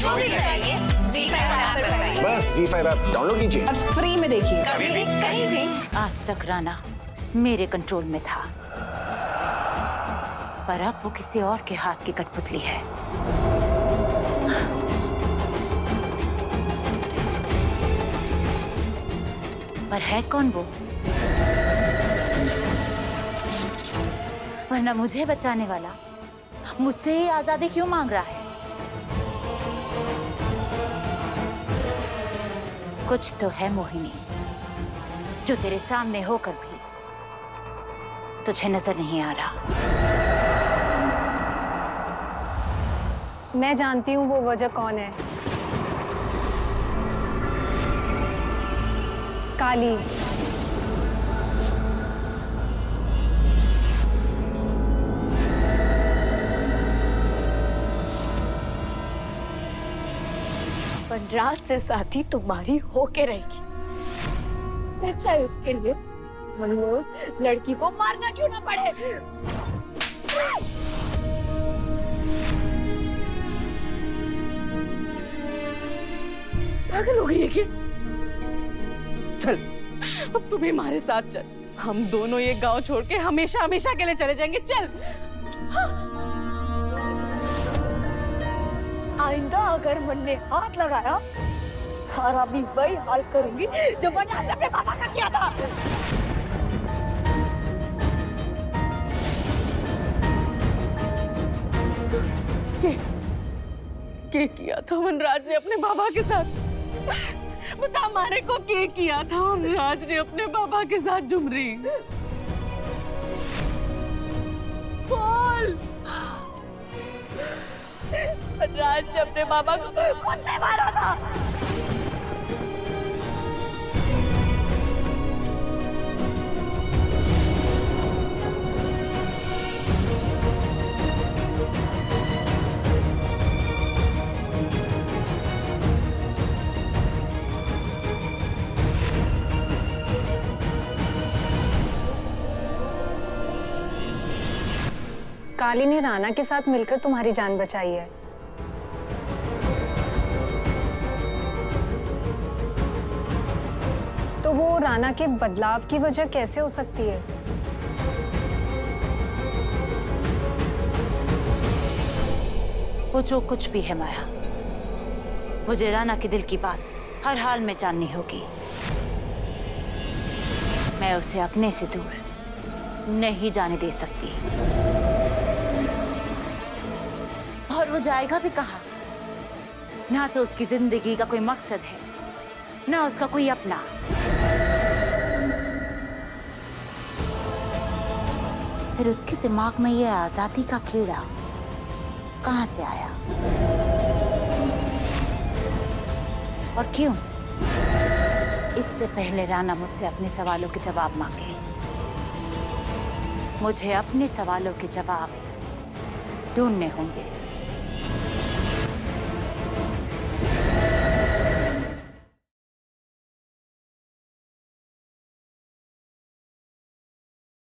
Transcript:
जो भी चाहिए Z5 ऐप पर पाइए। बस Z5 ऐप डाउनलोड कीजिए और फ्री में देखिए कभी भी कहीं भी। आज तक राणा मेरे कंट्रोल में था, पर अब वो किसी और के हाथ की कठपुतली है। पर है कौन वो? वरना मुझे बचाने वाला मुझसे ही आजादी क्यों मांग रहा है? कुछ तो है मोहिनी, जो तेरे सामने होकर भी तुझे नजर नहीं आ रहा। मैं जानती हूँ वो वजह कौन है। काली। रात से साथी तुम्हारी होके रहेगी। अच्छा, उसके लिए उस लड़की को मारना क्यों ना पड़े। पागल हो गई है क्या? चल अब तुम हमारे साथ चल। हम दोनों ये गांव छोड़ के हमेशा हमेशा के लिए चले जाएंगे। चल हाँ। आइंदा अगर मन ने हाथ लगाया सारा भी वही हाल करूंगी जो वनराज ने अपने पापा का किया था। के किया था वनराज ने अपने बाबा के साथ? बता मारे को के किया था वनराज ने अपने बाबा के साथ? झुमरी बोल। राज ने अपने बाबा को खुद से मारा था। काली ने राणा के साथ मिलकर तुम्हारी जान बचाई है। तो वो राणा के बदलाव की वजह कैसे हो सकती है? वो जो कुछ भी है माया, मुझे राणा के दिल की बात हर हाल में जाननी होगी। मैं उसे अपने से दूर नहीं जाने दे सकती। और वो जाएगा भी कहाँ? ना तो उसकी जिंदगी का कोई मकसद है, ना उसका कोई अपना। फिर उसके दिमाग में ये आजादी का कीड़ा कहां से आया और क्यों? इससे पहले राणा मुझसे अपने सवालों के जवाब मांगे, मुझे अपने सवालों के जवाब ढूंढने होंगे।